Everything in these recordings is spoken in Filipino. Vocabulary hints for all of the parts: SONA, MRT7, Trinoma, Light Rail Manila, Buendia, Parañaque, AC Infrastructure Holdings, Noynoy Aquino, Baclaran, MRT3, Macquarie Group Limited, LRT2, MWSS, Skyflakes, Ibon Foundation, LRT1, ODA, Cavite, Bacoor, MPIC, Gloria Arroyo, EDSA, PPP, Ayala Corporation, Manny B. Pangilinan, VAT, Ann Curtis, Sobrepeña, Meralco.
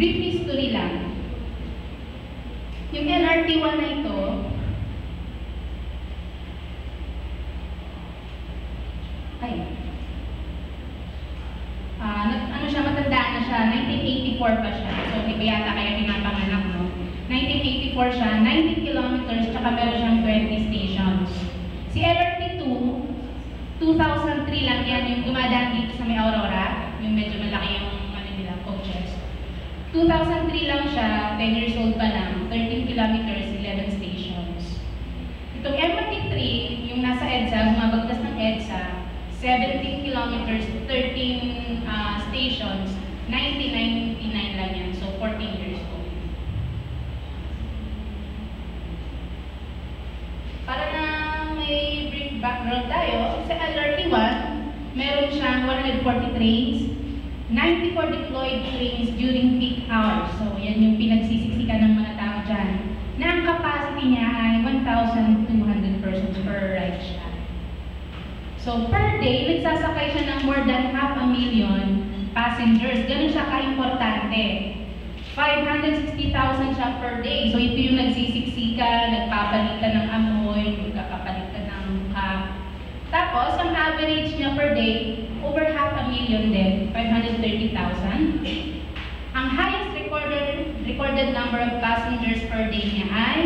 brief history lang. Yung LRT1 na ito, matandaan na siya, 1984 pa siya. So, di ba yata kayo pinapanganak, no? 1984 siya, 90 kilometers, tsaka meron siyang 20 stations. Si LRT2, 2003 lang yan, yung dumadaan dito sa may Aurora, yung medyo malaki yung ano nila, coaches. 2003 lang siya, 10 years old pa lang, 13 kilometers, 11 stations. Itong MRT3, yung nasa EDSA, bumabagtas ng EDSA, 17 kilometers, 13 stations, 1999 lang yan, so 14 years old. Para na may brief background tayo, sa LRT1, meron siyang 140 trains, 94 deployed trains during peak hours. So, yan yung pinagsisiksikan ng mga tao dyan. Na ang capacity niya ay 1,200 persons per ride siya. So, per day, nagsasakay siya ng more than 500,000 passengers. Ganun siya ka-importante. 560,000 siya per day. So, ito yung nagsisiksika, nagpapalitan ng amoy, magkakapalitan ng mukha. Tapos, ang average niya per day, over 500,000 din, 530,000. Ang highest recorded number of passengers per day niya ay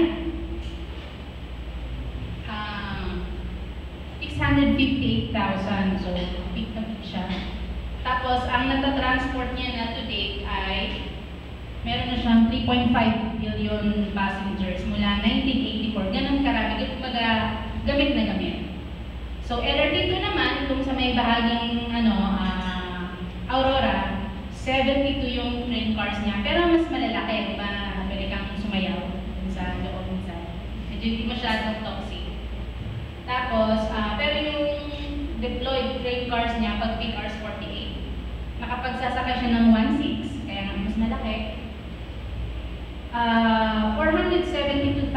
658,000. So, big na big siya. Tapos, ang natatransport niya na to date ay meron na siyang 3.5 billion passengers mula 1984. Ganun karami. Gamit na gamit. So, LRT2 naman, kung sa may bahaging Aurora, 72 yung train cars niya. Pero mas malalaki, di ba? Pwede kang sumayaw sa loob minsan. Medyo hindi masyadong toxic. Tapos, pero yung deployed train cars niya, pag peak hours 48, nakapagsasakay siya ng 1.6, kaya mas malaki. 472,000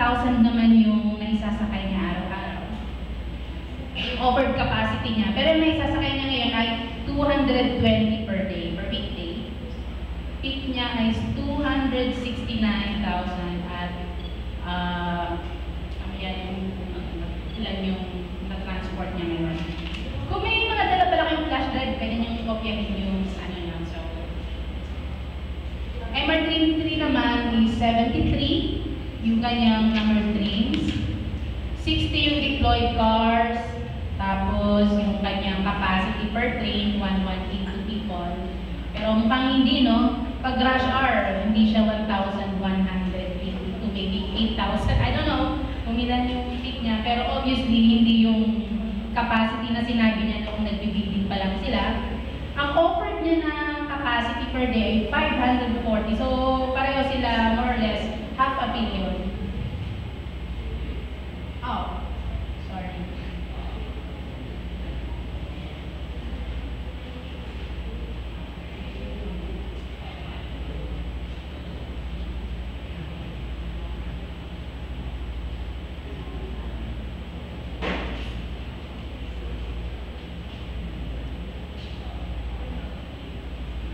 naman yung naisasakay niya araw-araw. Over capacity niya. Pero may sasakay niya ngayon ay 220 per day, per weekday. Peak niya ay 269,000 at ilan yung transport niya ngayon. Kung may mga dala pala kayong flash drive, pwede niyong kopyahin yung so. MRT3 naman is 73, yung kanyang number trains. 60 yung deployed cars, tapos yung kanyang capacity per train, 118 people. Pero pang hindi, no? Pag rush hour, hindi siya 1,182, maybe 8,000. I don't know, kumilan yung peak niya. Pero obviously, hindi yung capacity na sinabi niya noong nagbibidding pa lang sila. Ang offered niya na capacity per day, 540. So, pareho sila more or less, half a billion. Oh, sorry.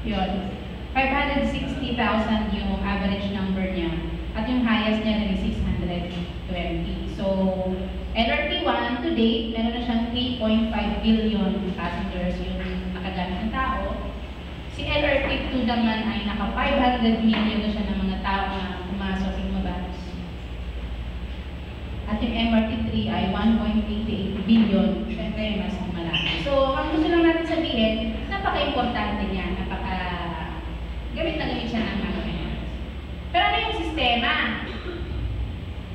Yun. 560,000 yung average number niya. At yung highest niya na 620. So, LRT1 to date, meron na siyang 3.5 billion passengers yung nakagamit ng tao. Si LRT2 naman ay naka 500 million na siya ng mga tao na pumasok yung mabas. At yung MRT3 ay 1.88 billion. Siyempre, mas malaki. So, ang gusto lang natin sabihin, napaka-importante niya, napaka-gamit na gamit siya ng mga kanya. Pero ano yung sistema?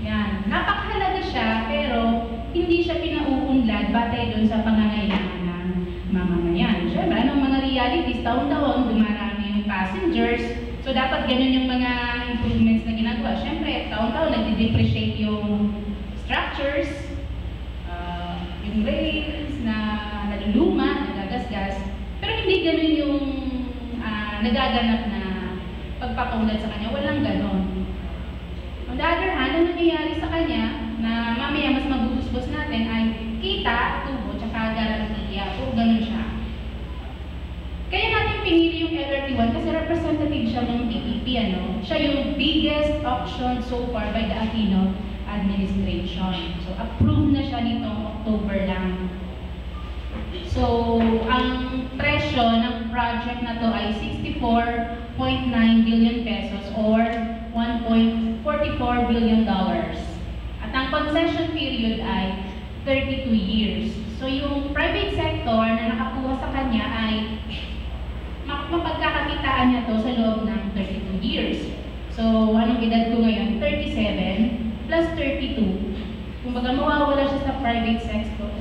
Yan. Napakahalaga siya, pero hindi siya pinauunlad batay doon sa pangangailangan ng mamamayan. Siyempre, anong mga realities, taon-taon, dumarami yung passengers. So, dapat ganun yung mga improvements na ginagawa. Siyempre, taon-taon, nagde-depreciate yung structures, yung rails na naluluma, nagagasgas. Pero hindi ganun yung nagaganap na pagpapaunlad sa kanya. Walang ganun. On the other hand, ang nangyayari sa kanya na mamaya mas magbubusbos natin ay kita, tubo, tsaka garantiya. O ganun siya. Kaya natin pinili yung LRT1 kasi representative siya ng PPP. Siya yung biggest auction so far by the Aquino administration. So, approved na siya nitong October lang. So, ang presyo ng project na to ay 64.9 billion pesos or $1.44 billion. At ang concession period ay 32 years. So, yung private sector na nakakuha sa kanya ay mapagkakakitaan niya to sa loob ng 32 years. So, anong edad ko ngayon? 37 plus 32. Kung baga mawawala siya sa private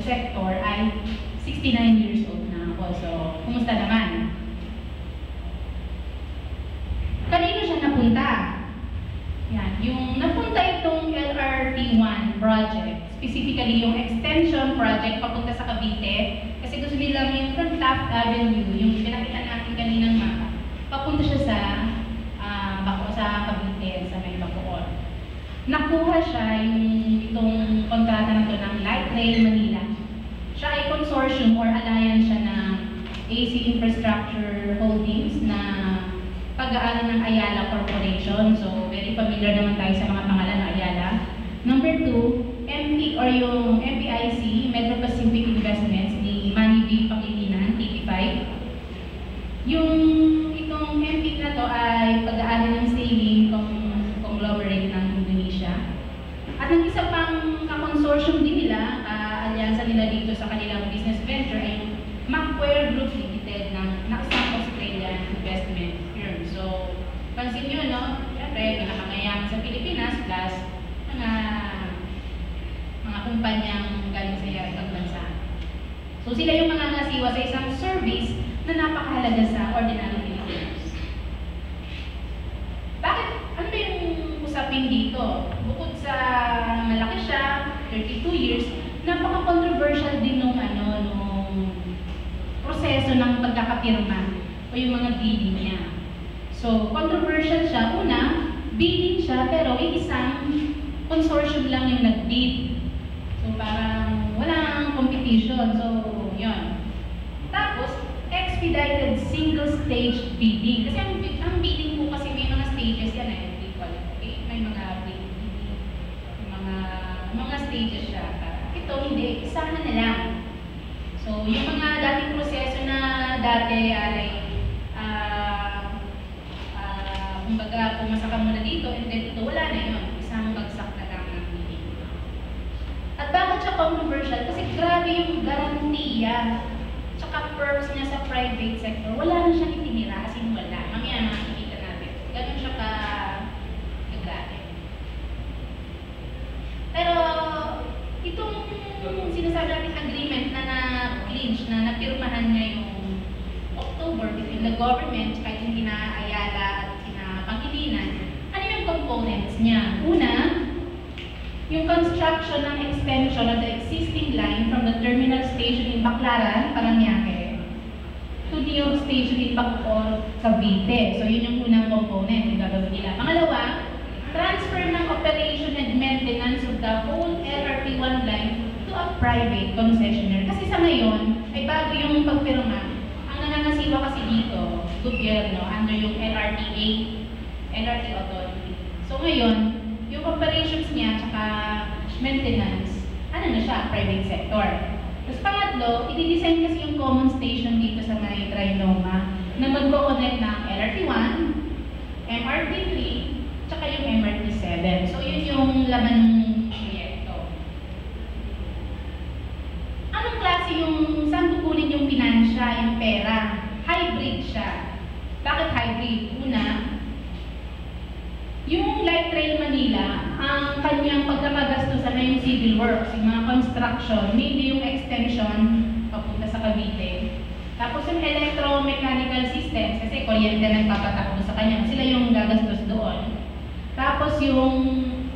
sector ay 69 years old na ako. So, kumusta naman? Kanino siya napunta? Yan. Yung napunta itong LRT1 project, specifically yung extension project papunta sa Cavite, kasi gusto nilang yung from Taft Avenue, yung pinakita natin kaninang mapa, papunta siya sa Bacoor, sa Cavite, sa may Bacoor. Nakuha siya yung itong kontrata na ito ng Light Rail Manila. Siya ay consortium or alliance siya ng AC Infrastructure Holdings na pag-aari ng Ayala Corporation. So, very familiar naman tayo sa mga pangalan ng Ayala. Number 2, MPIC, Metro Pacific Investments, ni Manny B. Pangilinan, TP5. Yung itong MPIC na to ay pag-aari ng sailing conglomerate ng Indonesia. At ang isa pang consortium din nila, alyansa nila dito sa kanilang business venture ay Macquarie Group Limited ng isang Australian investment firm. So, pansin nyo, no? Siyempre, pinakamayaman sa Pilipinas plus mga kumpanyang galing sa ibang bansa. So, sila yung mga nasiwa sa isang service na napakahalaga sa ordinary Pilipinas. Bakit? Ano ba yung usapin dito? Bukod sa malaki siya, 32 years, napaka-controversial din nung proseso ng pagkakapirma o yung mga bidding niya. So, controversial siya. Una, bidding siya pero isang consortium lang yung nag-bid. So, parang walang competition. So, yun. Tapos, expedited single-stage bidding. Kasi ang bidding po kasi may mga stages yan eh. May mga bidding. Mga stages siya. Ito, hindi, isama na lang. So, yung mga dating proseso na dati ay kumbaga, pumasa ka muna dito and then ito, wala na yun. Isang bagsak na lang ng bidding. At bakit siya controversial? Kasi grabe yung garantiya tsaka perks niya sa private sector. Wala na siyang itinira. As in, wala. Mamaya makikita natin. Ganun siya ka-grabe. Pero, itong sinasabi natin agreement na na-clinch, na napirmahan niya yung October between the government, kahit hindi na Ayala at kinapangilinan, ano yung components niya? Una, yung construction ng extension of the existing line from the terminal station in Baclaran, Parañaque, to the York station in Bacoor, Cavite. So, yun yung unang component yung gagawin nila. Pangalawa, transfer ng operation and maintenance of the whole LRT1 line to a private concessionaire. Kasi sa ngayon, ay bago yung pagpirma. Ang nananasiwa kasi dito, gobyerno, under yung LRT8, LRT Authority. So ngayon, yung operations niya, tsaka maintenance, na siya, private sector. Tapos pangatlo, i-design kasi yung common station dito sa may Trinoma na magpo-connect ng LRT1, MRT3, tsaka yung MRT7. So, yun yung laman ng proyekto. Anong klase yung, saan kukunin yung pinansya, yung pera? Hybrid siya. Bakit hybrid? Una, yung Light Rail Manila, ang kanyang pagkakagastusan na yung civil works, yung mga construction, mainly yung extension, papunta sa Cavite. Tapos yung electromechanical systems, kasi kuryente nagpapatakbo sa kanya, sila yung gagastos doon. Tapos yung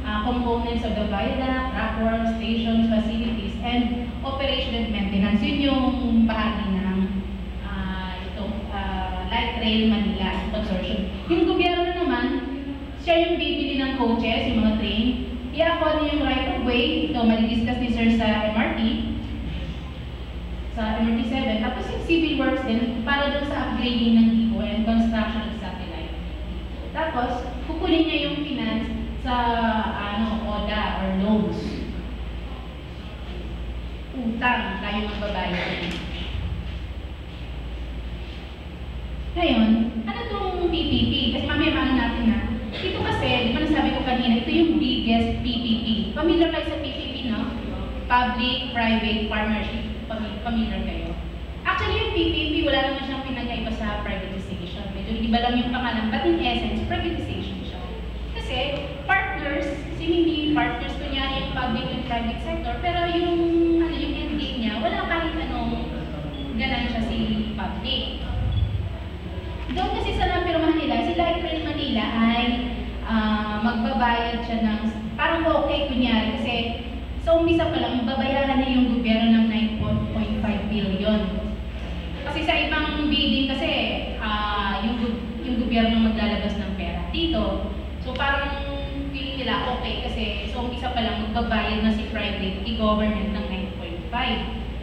components of the viaduct, trackway, stations, facilities, and operation and maintenance. Yun yung bahagi ng itong Light Rail Manila Consortium. Yung gobyerno naman, siya yung bibili ng coaches, yung mga train. I-acquire niya yung right of way. Ito, mali-discuss ni Sir sa MRT. Sa MRT 7. Tapos yung civil works din, para doon sa upgrading ng Ibo and construction of satellite. Tapos, kukunin niya yung finance sa ODA or loans. Utang tayo magbabayad. Ngayon, ano itong PPP? Kasi mamaya maano natin na. Ito kasi, di ba nasabi ko kanina, ito yung biggest PPP. Familiar kayo sa PPP, no? Public-Private Partnership. Familiar kayo. Actually, yung PPP, wala naman siyang pinagkaiba sa privatization. Medyo iba lang yung pangalan, but in essence, privatization siya. Kasi, partners, seemingly partners, kunyari yung public and private sector, pero yung, yung ending niya, wala kahit anong ganansya si public. Doon kasi sa napirmahan nila, si Light Rail Manila ay magbabayad siya ng, parang okay kunyari, kasi sa umpisa pa lang, babayaran na yung gobyerno ng 9.5 billion. Kasi sa ibang bidding kasi, yung gobyerno maglalabas ng pera dito. So parang feeling nila okay kasi sa umpisa pa lang, magbabayad na si private e-government ng 9.5.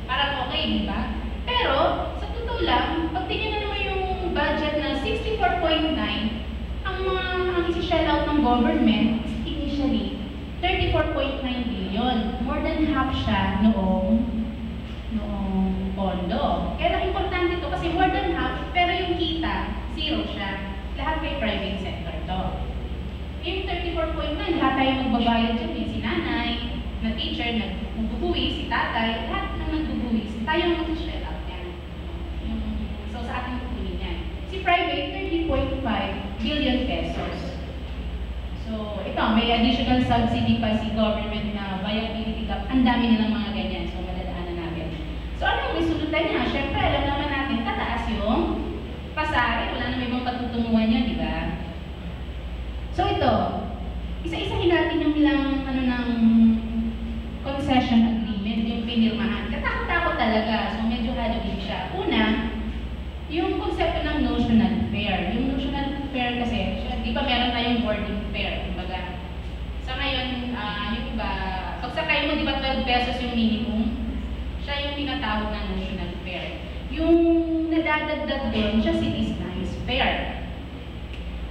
Parang okay, di ba? Pero, sa totoo lang, pag tingnan na naman yung budget na 64.9, ang isi-shell out ng government is initially 34.9 billion. More than half siya noong pondo. Kaya importante ito kasi more than half, pero yung kita, zero siya. Lahat may private sector to. Yung 34.9, lahat tayo magbabayad dyan. Si nanay, na teacher, nagbubuwis, si tatay, lahat na nagbubuwis. Tayo ang mag-shell out yan. So sa ating kukunin yan. Si private, 30.5 billion pesos. So ito, may additional subsidy pa si government na viability gap. Ang dami nilang mga ganyan. So madadaanan natin. So ano yung resulta niya? Siyempre, alam naman natin, tataas yung pasari. Wala na may mga patutunguhan niya, di ba? So ito, isa-isahin natin yung ilang ng concession agreement, yung pinirmahan. Katakot-takot talaga. So medyo hadogin siya. Una, yung konsepto ng notional fare. Yung notional fare kasi, di ba meron tayong boarding fare, kumbaga. Sa ngayon, yung iba, pagsakay mo, di ba 12 pesos yung minimum? Siya yung pinatawag na notional fare. Yung nadadagdag doon, siya city's nice fare.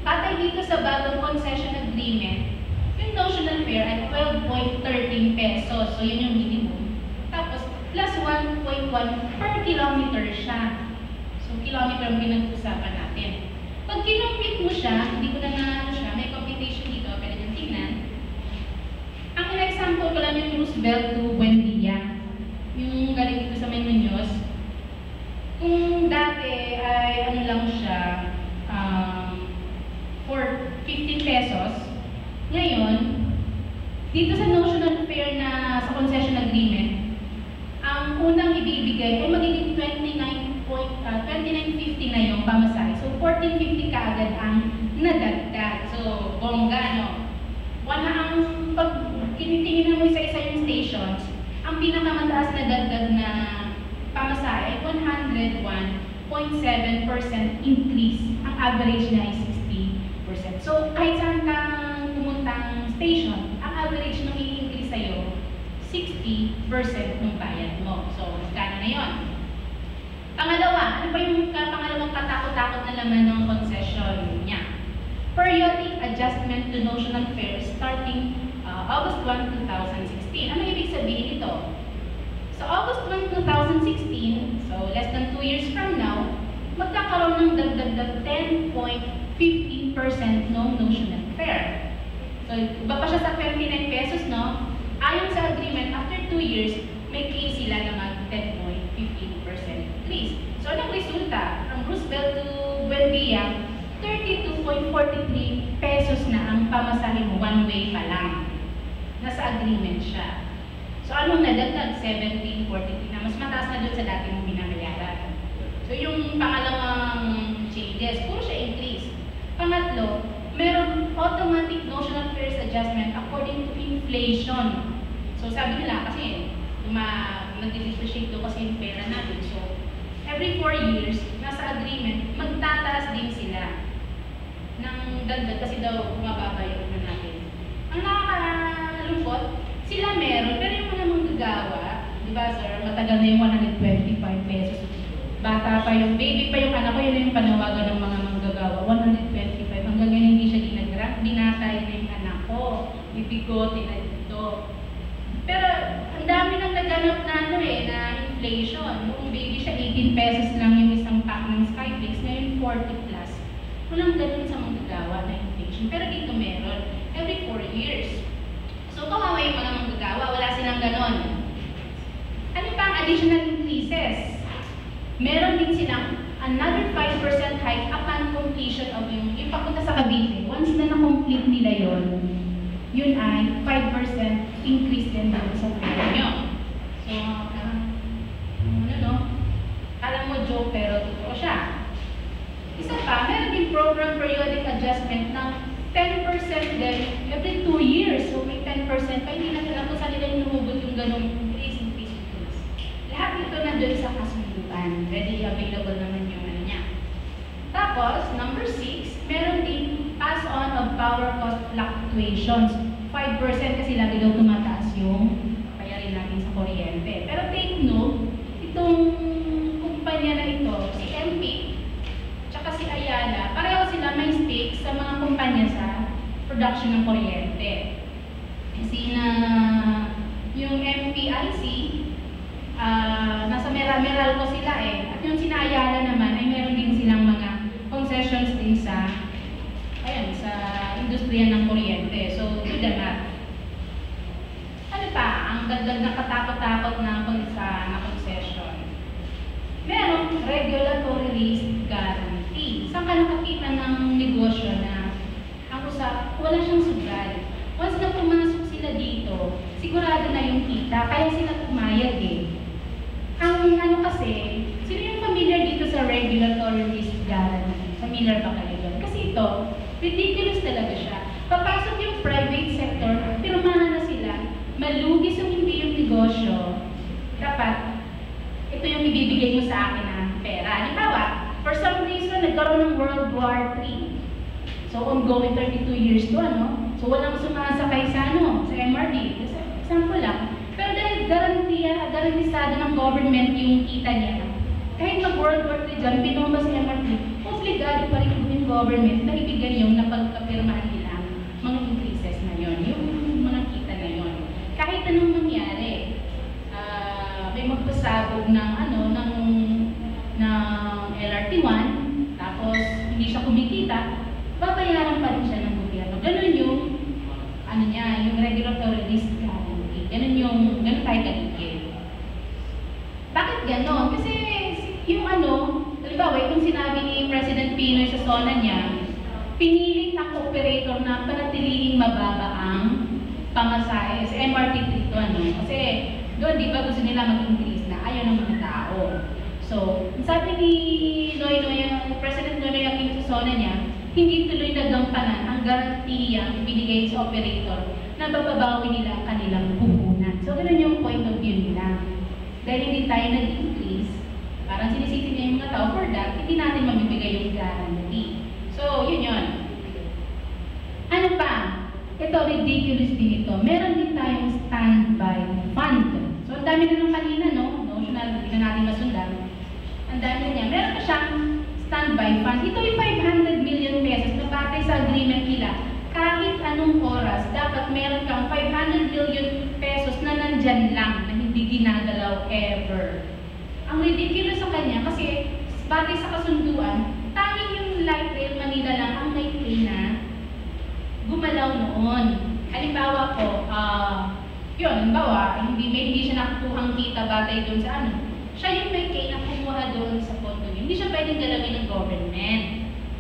Patay dito sa bagong concession agreement, yung notional fare ay 12.13 pesos. So yun yung minimum. Tapos, plus 1.1 per kilometer siya. Kilometer ang pinag-usapan natin. Pag kinumpit mo siya, hindi ko na naano siya, may computation dito, pwede niyang tingnan. Ang example ko lang yung Roosevelt to Buendia, yung galing dito sa Maynunios. Kung dati ay ano lang siya, for 15 pesos, ngayon, dito sa notional fare na sa concession agreement, ang unang ibibigay ay magiging 29.50 na yung pamasahe. So, 14.50 kaagad ang nadagdag. So, bongga, no? Wala ang, pag tinitingin mo isa-isa yung stations, ang pinakamataas na dagdag na pamasahe ay 101.7% increase. Ang average na ay 60%. So, kahit saan kang pumuntang station, ang average na i-increase sa'yo, 60% ng bayad mo. So, magkano na yun? Pangalawa, ano ba yung pangalawang katakot-takot na laman ng concession niya? Periodic adjustment to notional fare starting August 1, 2016. Ano ibig sabihin ito? So, August 1, 2016, so less than 2 years from now, magkakaroon ng dagdag 10.15% ng notional fare. So, iba pa siya sa 29 pesos, no? Ayon sa agreement, after 2 years, may case sila na mag-10.15% increase. So, anong resulta? From Roosevelt to Buendia, 32.43 pesos na ang pamasahe mo, one way pa lang. Nasa agreement siya. So, anong nadagdag? 17.43 na mas mataas na doon sa dati mong binabayaran. So, yung pangalawang changes, puro siya increase. Pangatlo, merong automatic notional fares adjustment according to inflation. So, sabi nila kasi, nag-depreciate doon kasi yung pera natin. So, every 4 years, nasa agreement, magtataas din sila ng dagdag kasi daw bumababa yung ano natin. Ang nakakalungkot, sila meron, pero yung mga manggagawa, di ba sir, matagal na yung 125 pesos. Bata pa yung baby pa yung anak ko, yun yung panawagan ng mga manggagawa. 125, hanggang ngayon hindi siya bigot, ito. Pero ang dami nang naganap na ano na inflation. Noong baby siya, 18 pesos lang yung isang pack ng Skyflakes, ngayon 40 plus. Walang ganun sa manggagawa na inflation. Pero dito meron, every 4 years. So kawawa yung mga manggagawa, wala silang ganun. Ano pa ang additional increases? Meron din silang another 5% hike upon completion of yung papunta sa Cavite. Once na na-complete nila yon, yun ay 5% increase din doon sa premium. So, ano no? Alam mo, joke, pero totoo siya. Isa pa, meron din program periodic adjustment ng 10% din every 2 years. So, may 10% pa. Hindi na alam kung saan nila lumubot yung ganong increase. Lahat ito na doon sa kasunduan. Ready, available naman yung ano niya. Tapos, number 6, meron din pass on of power cost fluctuations. 5% kasi lagi daw tumataas yung bayarin natin sa kuryente. Pero take note, itong kumpanya na ito, si MPIC, tsaka si Ayala, pareho sila may stake sa mga kumpanya sa production ng kuryente. Kasi na yung MPIC, nasa Meralco sila eh. At yung si Ayala naman, ay meron din silang mga concessions din sa sa industriya ng kuryente. So, tulad na. Ano pa? Ang dagdag na katakot-takot na concession. Merong regulatory risk guarantee. Saan ka nakakita ng negosyo na ang usap, wala siyang sugal. Once na pumasok sila dito, sigurado na yung kita. Kaya sila pumayag eh. Ang ano kasi, sino yung familiar dito sa regulatory risk guarantee? Familiar pa kayo doon? Kasi ito, ridiculous talaga siya. Papasok yung private sector, pirmahan na sila, malugi sa hindi yung negosyo. Dapat, ito yung ibibigay mo sa akin na pera. Halimbawa, for some reason, nagkaroon ng World War III. So, ongoing 32 years to, ano? So, walang sumasakay sa, ano, sa MRT. Example lang. Pero dahil garantisado ng government yung kita niya. Kahit mag-World War III dyan, pinumba sa MRT, obligado pa rin yung government na ibigay yung napagkapirmahan nila mga increases na yon, yung mga kita na yon. Kahit anong mangyari, may magpasabog ng, ano, ng LRT1, tapos hindi siya kumikita, babayaran pa rin siya ng gobyerno. Ganun yung, ano niya, yung regulatory risk guarantee. Ganun tayo kaligid. Bakit ganun? Kasi yung ano, halimbawa, kung sinabi ni President Pinoy sa SONA niya, pinilit ang operator na panatilihing mababa ang pamasahe sa MRT3 to, ano? Kasi doon, di ba, gusto nila mag-increase na ayaw ng mga tao. So, sabi ni President Noynoy Aquino sa SONA niya, hindi tuloy nagampanan ang garantiyang binigay sa operator na bababawi nila ang kanilang puhunan. So, ganun yung point of view nila. Dahil hindi tayo nag-increase, parang sinisisi niya yung mga tao for that, hindi natin mamibigay yung guarantee. So, yun. Ano pa? Ito, ridiculous din ito. Meron din tayong standby fund. So, ang dami na nung kanina, no? Notional, hindi na natin masundan. Ang dami na niya. Meron pa siyang standby fund. Ito yung 500 million pesos na batay sa agreement nila. Kahit anong oras, dapat meron kang 500 million pesos na nandyan lang, na hindi ginagalaw ever. Ang ridiculous sa kanya kasi batay sa kasunduan, tanging yung Light Rail Manila lang ang may claim na gumalaw noon. Halimbawa po, hindi siya nakukuhang kita batay doon sa ano. Siya yung may claim na kumuha doon sa pondo niya. Hindi siya pwedeng galawin ng government.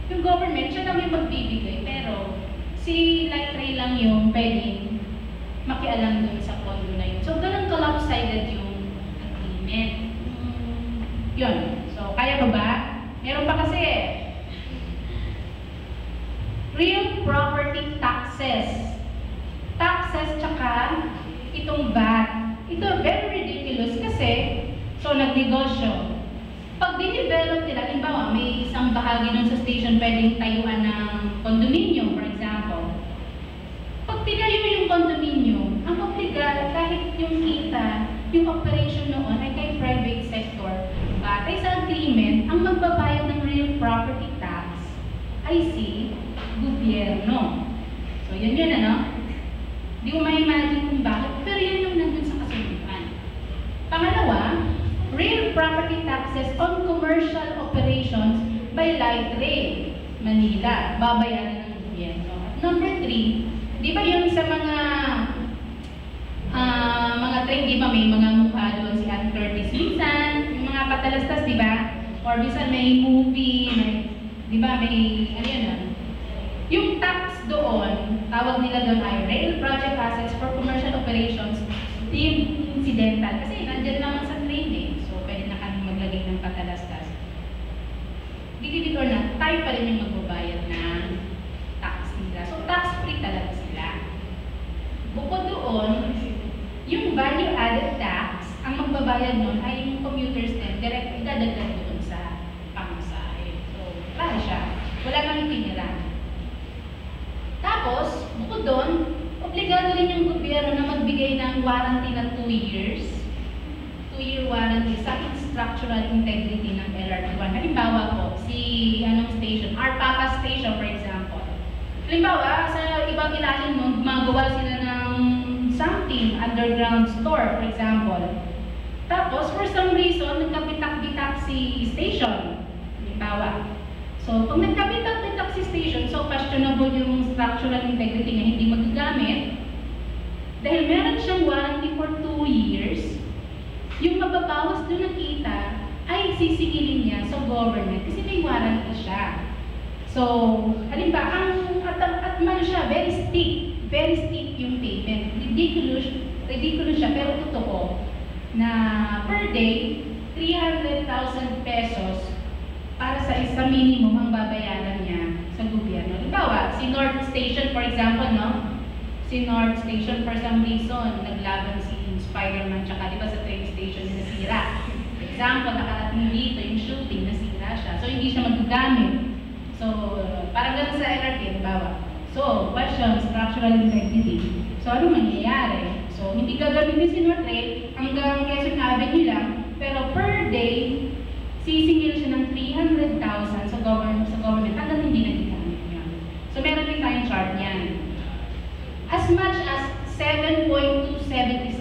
Yung government, siya lang yung magbibigay, pero si Light Rail lang yung pwedeng makialam doon sa pondo na yun. So, ganun collapse-sided yung agreement. Yun. So, kaya ba ba? Meron pa kasi real property taxes. Taxes tsaka itong VAT. Ito very ridiculous kasi so nagnegosyo. Pag dinevelop nila, halimbawa may isang bahagi nun sa station pwedeng tayuan ng condominium, for example. Pag tinayo yung condominium, ang obligado kahit yung kita, yung operation noon ay kay private sector. Batay sa agreement, ang magbabayad ng real property tax ay si gobyerno. So, yun ano? Di Hindi ko ma-imagine kung bakit, pero yun yung nandun sa kasunduan. Pangalawa, rail property taxes on commercial operations by Light Rail Manila, babayaran ng gobyerno. Number 3, di ba yung sa mga train, di ba may mga mukha doon, si Ann Curtis minsan, yung mga patalastas, di ba? Or minsan may movie, di ba may, ano yun ah? Yung tax doon, tawag nila doon ay rail project assets for commercial operations, di incidental. Kasi nandiyan naman sa train eh, so pwede na kami maglagay ng patalastas. Believe it or not, tayo pa rin yung magbabayad ng tax nila. So tax-free talaga sila. Bukod doon, yung value-added tax, ang magbabayad nun ay yung commuters din, direct idadagdag doon sa pamasahe. So, para siya. Wala kang itinira. Tapos, bukod doon, obligado rin yung gobyerno na magbigay ng warranty ng 2 years. 2-year warranty sa structural integrity ng LRT1. Halimbawa po, si anong station, Arpapa Station for example. Halimbawa, sa ibang ilalim mo, gumagawa sila ng something, underground store for example. Tapos, for some reason, nagkabitak-bitak si station. Halimbawa. So, kung nagkabitak-bitak si station, so questionable yung structural integrity na hindi magagamit. Dahil meron siyang warranty for 2 years, yung mababawas doon ng kita ay sisigilin niya sa government kasi may warranty siya. So, halimbawa, ang atman siya, very steep yung payment. Ridiculous siya, pero totoo na per day, 300,000 pesos para sa isang minimum ang babayaran niya sa gobyerno. Halimbawa, si North Station, for example, no? Si North Station, for some reason, naglaban si Spider-Man, tsaka diba sa train station na nasira. For example, nakarating dito yung shooting, nasira siya. So, hindi siya magagamit. So, parang ganun sa LRT, halimbawa. So, question, structural integrity. So, ano mangyayari? So, hindi gagamitin si North Rail hanggang Quezon Avenue lang, pero per day, sisingil siya ng 300,000 sa government hanggang hindi nagigamit niya. So, meron din tayong chart niyan. As much as 7.277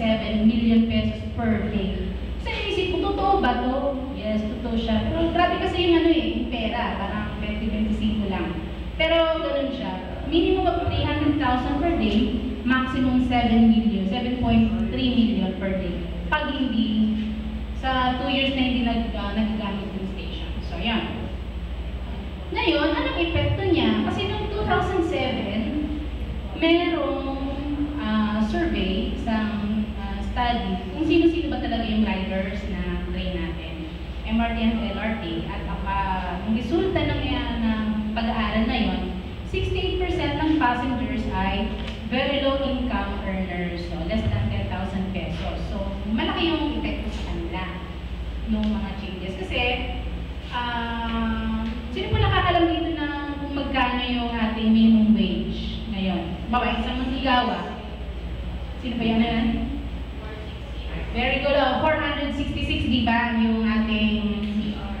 million pesos per day. Kasi inisip ko, totoo ba to? Yes, totoo siya. Pero grabe kasi yung ano eh, yung pera, parang 20-25 lang. Pero ganun siya. Minimum of 300,000 per day, maximum 7.3 million per day. Pag hindi, sa 2 years na hindi nagagamit yung station. So, yan. Ngayon, anong epekto niya? Kasi noong 2007, merong survey, isang study kung sino-sino ba talaga yung riders na train natin, MRT and LRT, at ang resulta ng pag-aaral na yun, 68% ng passengers ay very low income earners, so less than 10,000 pesos. So, malaki yung epekto sa kanila ng mga changes. Kasi, sino po nakakalam dito na kung magkano yung ating minimum wage ngayon? Bawa, isang manligawa. Sino ba yan na yan? Very good. 466, di ba, yung ating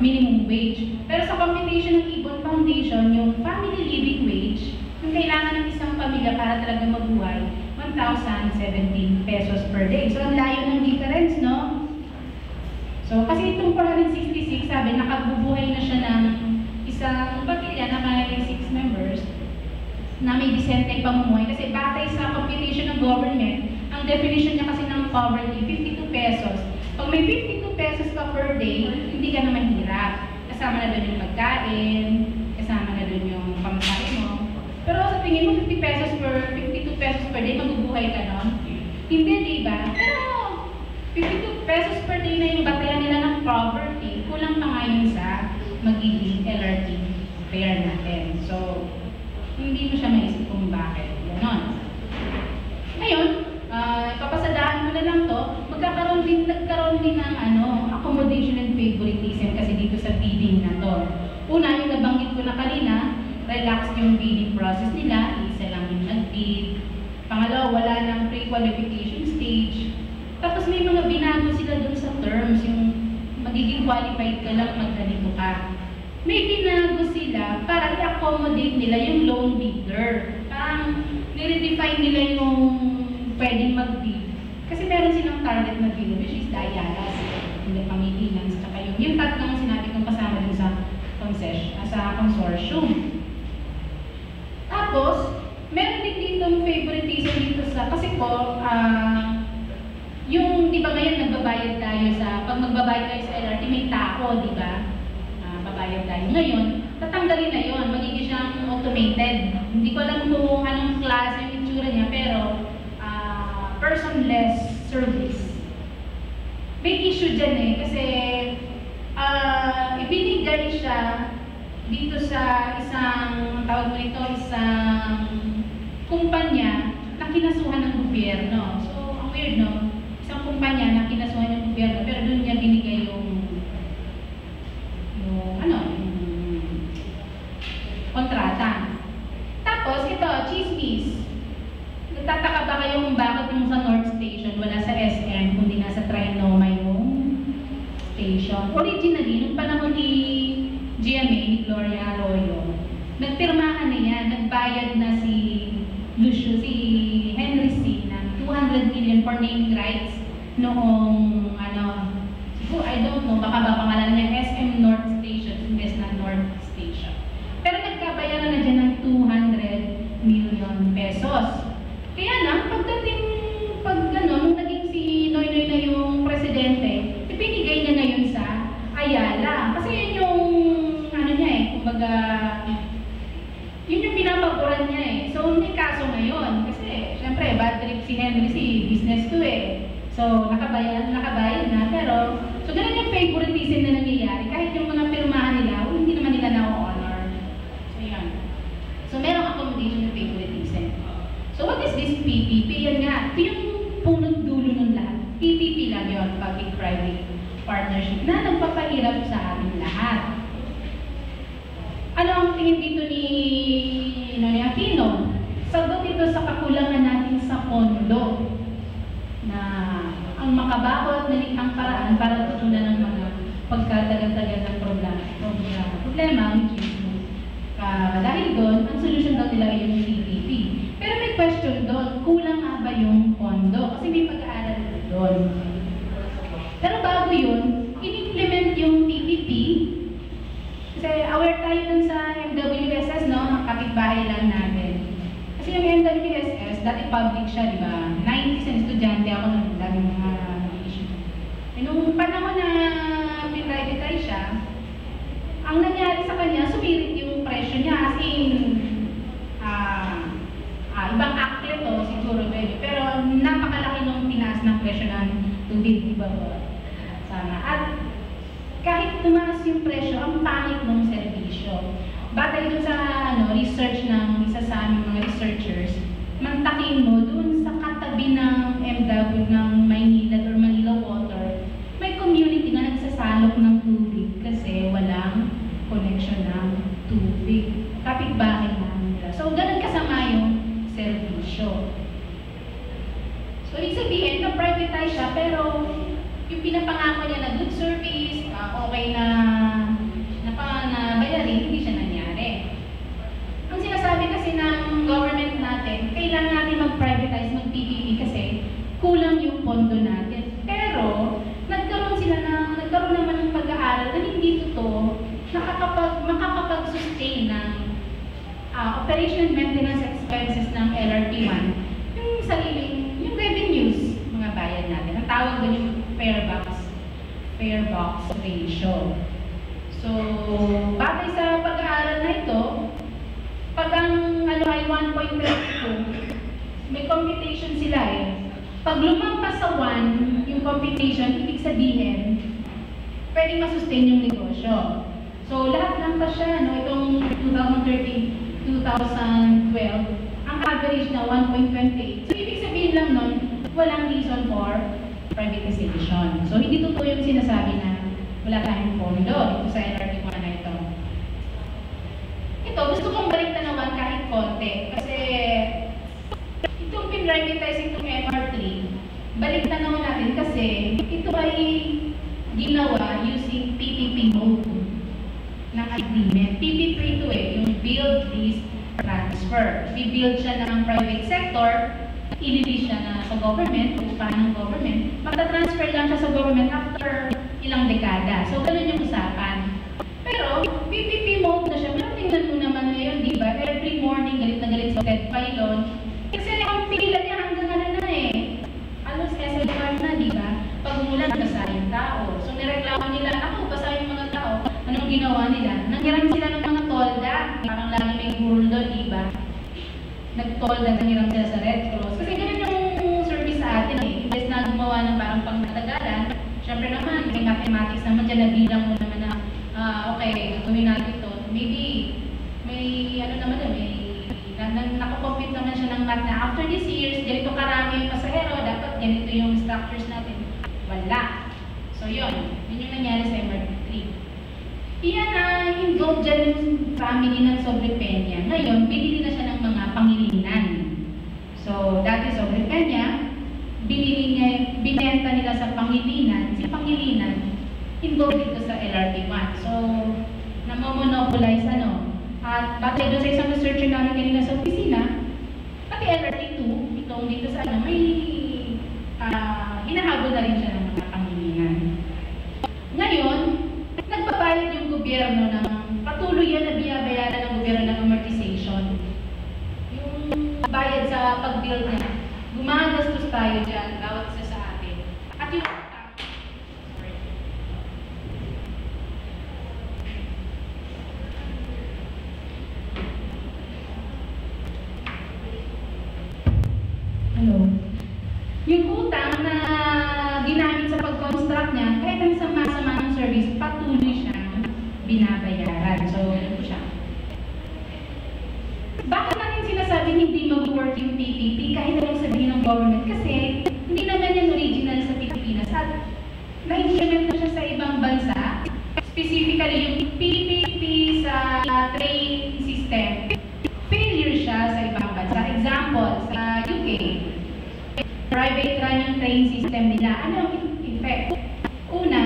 minimum wage. Pero sa computation ng Ibon Foundation, yung family living wage, yung kailangan ng isang pamilya para talaga mabuhay, 1,017 pesos per day. So, ang layo ng difference, no? So, kasi itong 466, sabi, nakabubuhay na siya ng isang pamilya na may 6 members, na may disenteng pamumuhay kasi batay sa computation ng government, ang definition niya kasi ng poverty, 52 pesos. Pag may 52 pesos ka per day, hindi ka na mahirap. Kasama na doon yung pagkain, kasama na doon yung pamasahe mo. Pero sa tingin mo, 52 pesos per day, magbubuhay ka nun? Hindi, diba? Pero 52 pesos per day na yung batayan nila ng poverty, kulang pa ngayon sa magiging LRT fare natin. So, hindi mo siya maisip kung bakit. Ganon. Ngayon, papasadaan ko na lang to, nagkaroon din ng accommodation and favoritism kasi dito sa bidding na to. Una, yung nabanggit ko na kanina, relaxed yung bidding process nila, isa lang yung nag-bid. Pangalawa, wala ng pre-qualification stage. Tapos may mga binago sila dun sa terms, yung magiging qualified ka lang, magdalito ka. May binago sila para i-accommodate nila yung loan bidder. Parang nire-define nila yung pwedeng mag-bid. Kasi meron silang target na bid, which is the Ayalas, hindi Pangilinan, saka yung tatlong sinabi kong kasama din sa consortium. Tapos, meron din ditong favoritism dito sa, kasi po, yung, di ba ngayon nagbabayad tayo sa, pag magbabayad tayo sa LRT, may tao, di ba? Babayad tayo ngayon, tatanggalin na yun, magiging siyang automated. Hindi ko alam kung anong klase yung itsura niya, pero personless service. May issue dyan eh, kasi ibinigay siya dito sa isang, tawag mo ito, isang kumpanya na kinasuhan ng gobyerno. So, ang weird, no? Isang kumpanya na kinasuhan ng gobyerno, pero doon niya binigay yung kontrata. Tapos, ito, chismis. Nagtataka ba kayo kung bakit yung sa North Station, wala sa SM, kundi nasa Trinoma yung station? Originally, nung panahon ni GMA, ni Gloria Arroyo, nagpirmahan na yan, nagbayad na si Lucio, si Henry C. ng 200 million for naming rights noong, I don't know, baka ba pangalan niya SM North Station, imbes na North Station. Pero nagkabayaran na dyan ng 200 million pesos. Kaya na, pagdating, nung naging si Noynoy na yung presidente, ipinigay niya na yun sa Ayala. Kasi yun yung, niya eh, kumbaga, yun yung pinapaboran niya eh. So, may kaso ngayon, kasi, syempre, bad trip si Henry, si business to eh. So, nakabayan na, pero, so, ganun yung favoritism na nangyayari. Kahit yung mga pirmahan nila, hindi naman nila na-honor. So, yun. So, merong accommodation ng favoritism. So, what is this PPP? Yan nga, ito yung punot dulo ng lahat. PPP lang yun, public-private partnership, na nagpapahirap sa amin lahat. Ano ang tingin dito ni Noynoy Aquino? Sagot ito sa kakulangan natin sa pondo na ang makabakot na likang paraan para tutunan ng mga pagkatagal-tagal ng problema which is dahil doon, ang solusyon daw nila ay yung PPP. Pero may question doon, kulang nga ba yung pondo? Kasi may pag-aaral doon. Pero bago yun, in-implement yung PPP. Kasi aware tayo dun sa MWSS, no? Ang kapitbahay lang natin. Kasi yung MWSS, dati public siya, di ba? 90s and estudyante ako ng dami mga issue. E nung panahon na pinrivatized siya, ang nangyari sa kanya, sumirit yung presyo niya. As in, ibang aklet o siguro pwede. Pero napakalaki nung tinaas ng presyo ng tubig, di ba? Sana. At kahit tumaas yung presyo, ang pangit ng servisyo. Batay dun sa research ng isa sa aming mga researchers, mantakin mo dun sa katabi ng MW ng Maynila or Manila Water, may community na nagsasalok ng tubig kasi walang connection ng tubig. Kapitbahay namin nila. So, ganun kasama yung servisyo. So, ibig sabihin, na-privatize siya, pero yung pinapangako niya na good service, okay na bayarin, hindi siya nangyari. Ang sinasabi kasi ng government natin, kailangan natin mag-privatize, mag-PPP kasi kulang yung pondo natin. Pero, nagkaroon naman ng pag-aaral na hindi totoo, makakapag-sustain ng operation maintenance expenses ng LRT1, yung sariling, yung revenues, mga bayan natin. Ang tawag doon yung fair box ratio. So, batay sa pag-aaral na ito, pag ang ay 1.32, may computation sila eh. Pag lumampas sa 1, yung computation, ibig sabihin, pwede masustain yung negosyo. So, lahat lang pa siya, no? Itong 2013, 2012, ang average na 1.28. So, ibig sabihin lang nun, walang reason for privatization. So, hindi totoo yung sinasabi na wala tayong pondo. Ito sa LRT1 na ito. Ito, gusto kong balik na naman kahit konti. Kasi, itong pinrivatizing itong MRT, balik na naman natin kasi ito ay ginawa using PPP mode ng agreement. PPP ito eh, yung build, lease, transfer. I-build siya ng private sector, i-divide siya na sa government, upahan ng government, magta-transfer lang siya sa government after ilang dekada. So, ganun yung usapan. Pero, PPP mode na siya. Pero tingnan mo naman ngayon, di ba? Every morning, galit na galit sa Ted Pylon. Kasi ang pila niya hanggang ano na eh. Alos SL1 na, di ba? Pagmulan, basa yung tao. So, nireklamo nila, ako, basa yung mga tao. Anong ginawa nila? Nanghiram sila ng mga tolda. Parang lang may burol doon, di ba? Nag-tolda, nanghiram sila sa Red Cross. Kasi ganun yung service sa atin eh. Imbes na gumawa ng parang pangmatagalan, siyempre naman, may mathematics naman dyan, nabilang mo naman na, okay, gawin natin ito. Maybe, may, ano naman na, may, nakukompute naman siya ng math na after these years, ganito karami yung pasahero, dapat ganito yung structures natin. Wala. So, yun yung nangyari sa MRT3. Iyan na, involved dyan yung family ng Sobrepeña. Ngayon, binili na siya ng mga pangilinan. So, dati Sobrepeña, binenta nila sa Pangilinan. Si Pangilinan, involved dito sa LRT1. So, namomonopolize ano. At batay doon sa isang researcher namin kanina sa opisina, pati LRT2, itong dito sa ano, may hinahabol na rin siya ng mga Pangilinan. Ngayon, nagbabayad yung gobyerno ng patuloy yan na binabayaran ng gobyerno ng amortization. Yung bayad sa pag-build niya. Gumagastos tayo dyan, bawat isa sa atin. At yung utang na ginamit sa pag-construct niya, kahit ang sama-sama ng service, patuloy siyang binabayaran. So, ganun siya. Bakit natin sinasabing hindi mag-work yung PPP kahit anong sabihin ng government? Kasi hindi naman yan original sa Pilipinas at na-implement na siya sa ibang bansa. Specifically, yung PPP sa train system, failure siya sa ibang bansa. Example, sa UK, private run yung train system nila. Ano ang effect? Una,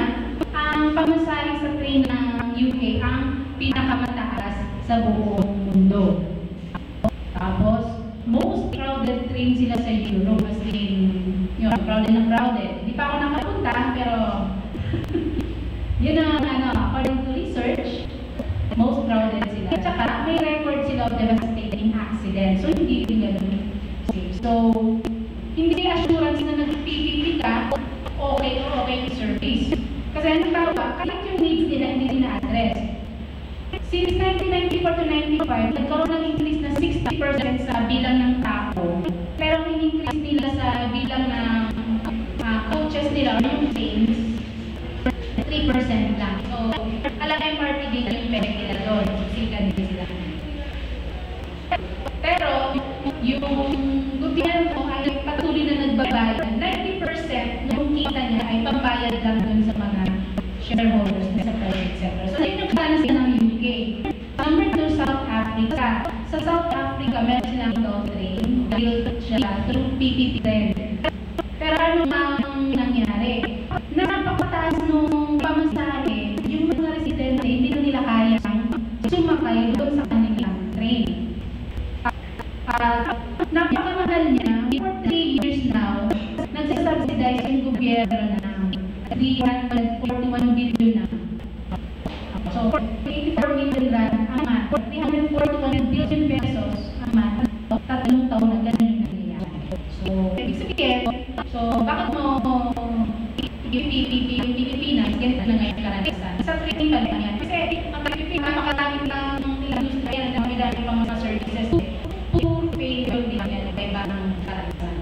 ang pamasahe sa train ng UK ang pinakamataas sa buong mundo. Tapos, most crowded train sila sa Europe. As in, yun, crowded na crowded. Di pa ako nakapunta, pero yun ang, ano, according to research, most crowded sila. At saka, may record sila of devastating accidents. So, hindi din ganun. So, hindi assurance na nag-PPP ka, okay yung service. Kasi anong tao ba? Kahit yung needs nila, hindi din na-address. Since 1994 to 95, nagkaroon ng increase na 60% sa bilang ng tao. Pero ang increase nila sa bilang ng coaches nila, or yung trains, 3% lang. So, alam MRT din yung pwede nila doon. Sigan din sila. Pero, yung gobyerno ay patuloy na nagbabayad. 90% ng kita niya ay pambayad lang doon sa mga shareholders na sa project, etc. So, yun yung balance na ng UK. Number 2, South Africa. Sa South Africa, meron silang ito train. Built siya through PPP train. Pero ano ang nangyari? Napakataas nung pamasahe, yung mga residente, hindi na nila kaya sumakay doon sa kanilang train. Napakamahal niya, for 3 years now, nagsasubsidize yung gobyerno na 341 billion na. So, 84 million rand ang mat. 341 billion pesos ang mat. Tatlong taon na ganun yung nangyayari. So, ibig sabihin, so, bakit mo yung Pilipinas, ganito na ngayon karanasan? Sa training pa lang yan. Kasi, ang Pilipinas, napakatamit lang ng industriya na may dami pang mga services. Puro payroll din yan. Kaya ba ng karanasan?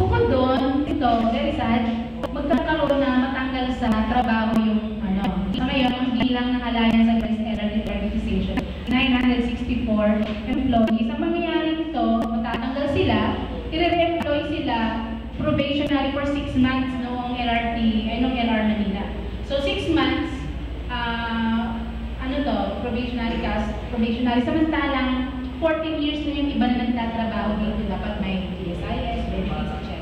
Bukod doon, ito, very sad. Magkakaroon na matanggal sa trabaho yung ano. Ngayon, ang bilang ng alliance against error and privatization, 964 employees. Ang mangyayari nito, matatanggal sila, i-re-employ sila probationary for 6 months noong LRT, noong LR Manila. So, 6 months, ano to, probationary cast, probationary. Samantalang, 14 years na yung iba na nagtatrabaho dito. Dapat may PSIS, benefits, etc.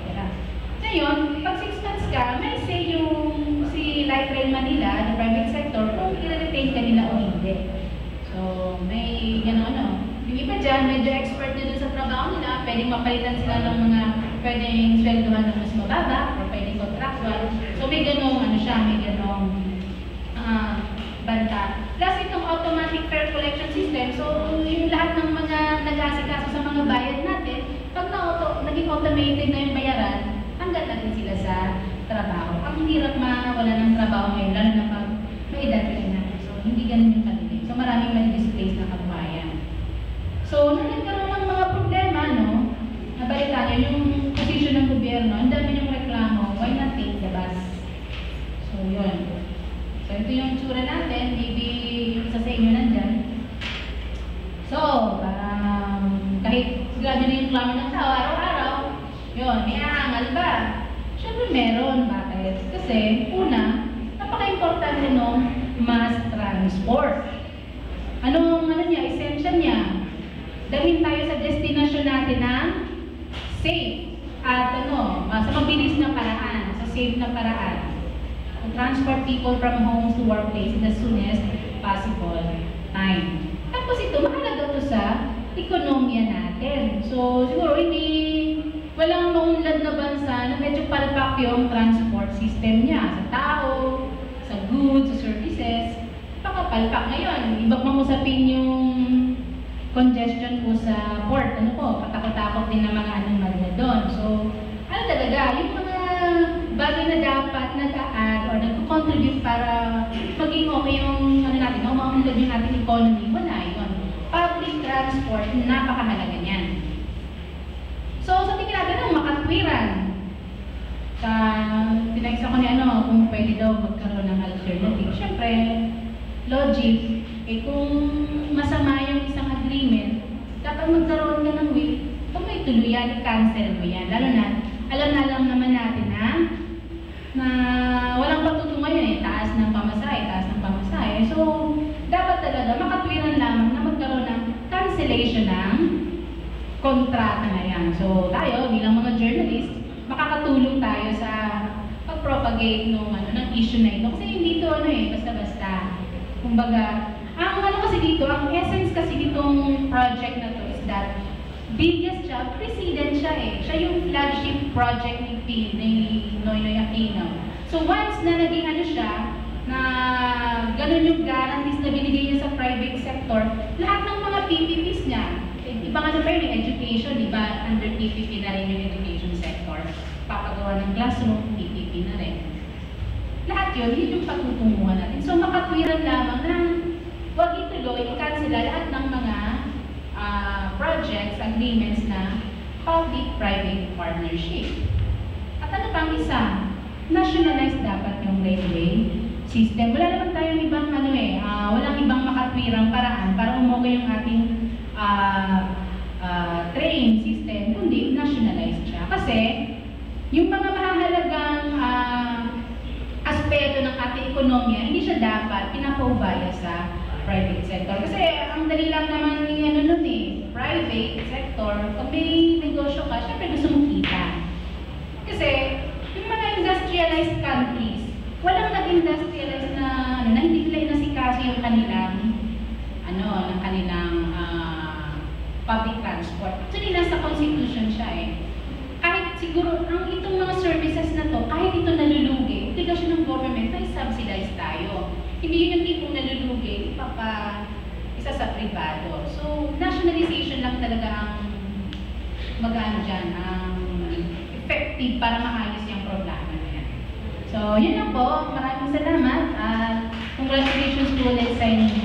Ngayon, pag 6 months ka, may say yung si Light Rail Manila, the private sector, kung i-retain ka nila o hindi. So, may gano'n, ano, Yung iba dyan, medyo expert na dun sa trabaho nila, pwedeng mapalitan sila ng mga pwedeng sweldohan na mas mababa or pwedeng contractual. So may ganong ano siya, may ganong banta. Plus itong automatic fare collection system, so yung lahat ng mga nag-asikaso sa mga bayad natin, pag naging automated na yung bayaran, hanggat natin sila sa trabaho. Ang hirap mawala ng trabaho ngayon, lalo na pag may edad na. So hindi ganun yung kanilig. So maraming mag-displace na kabayan. So, nagkaroon ng mga problema, no? Nabalita niyo, yung position ng gobyerno, ang dami niyong reklamo, why not take the bus? So, yun. So, ito yung tsura natin, maybe sa inyo nandyan. So, kahit grabe na yung reklamo ng tao, araw-araw, yun, may aangal ba? Siyempre meron, bakit? Kasi, una, napaka-importante nung mass transport. Anong, ano niya, essential niya? Dalhin tayo sa destination natin ng safe at ano, sa mabilis na paraan, sa safe na paraan. To transport people from homes to workplace in the soonest possible time. Tapos ito, mahalaga to sa ekonomiya natin. So, siguro hindi, walang maunlad na bansa na medyo palpak yung transport system niya. Sa tao, sa goods, sa services, pakapalpak ngayon. Ibang mamusapin yung congestion po sa port, ano po, patakot-takot din ng mga animal na doon. So, ano talaga, yung mga bagay na dapat nag-aad or nag-contribute para maging okay yung, ano natin, umaunlad yung ating economy, wala yun. Public transport, napakahalaga niyan. So, sa tingin natin, ang makatwiran, sa, tinagsa ko ni ano, kung pwede daw magkaroon ng alternative, syempre, logic, eh kung masama yung isang agreement, dapat magkaroon ka ng will. Kung may tuluyan, cancel mo yan. Lalo na, alam na lang naman natin na walang patutungan yun eh. Taas ng pamasahe, taas ng pamasahe. So, dapat talaga makatwiran lamang na magkaroon ng cancellation ng kontrata na yan. So, tayo bilang mga journalist, makakatulong tayo sa pag-propagate ng issue na ito. Kasi hindi ito ano eh, basta-basta. Kumbaga, ang ano kasi dito, ang essence kasi ditong project na to is that biggest siya, president siya eh. Siya yung flagship project ni Noynoy Aquino. So once na naging ano siya, na ganun yung guarantees na binigay niya sa private sector, lahat ng mga PPPs niya, iba nga na pa yung education, di ba under PPP na rin yung education sector. Papagawa ng classroom, PPP na rin. Lahat yun, yun yung patutunguhan natin. So makatwiran lamang na huwag ituloy, i-cancel lahat ng mga projects, agreements na public-private partnership. At ano pang isa? Nationalize dapat yung railway system. Wala naman tayong ibang ano eh, walang ibang makatwirang paraan para umukay yung ating train system, kundi nationalize siya. Kasi yung mga mahalagang aspeto ng ating ekonomiya, hindi siya dapat pinapaubaya sa private sector. Kasi ang dali lang naman yung ano nun eh, private sector, pag may negosyo ka, syempre gusto mong kita. Kasi yung mga industrialized countries, walang nag-industrialize na hindi nila inasikaso yung kanilang public transport. Actually, nasa constitution siya eh. Kahit siguro, itong mga services na to, kahit ito nalulugi, obligasyon ng government na i-subsidize tayo. Hindi yun yung tipong nalulugi, isa sa privado. So, nationalization lang talaga ang mag-ano dyan, ang effective para maayos yung problema na yan. So, yun lang po. Maraming salamat. Congratulations to all sa inyo.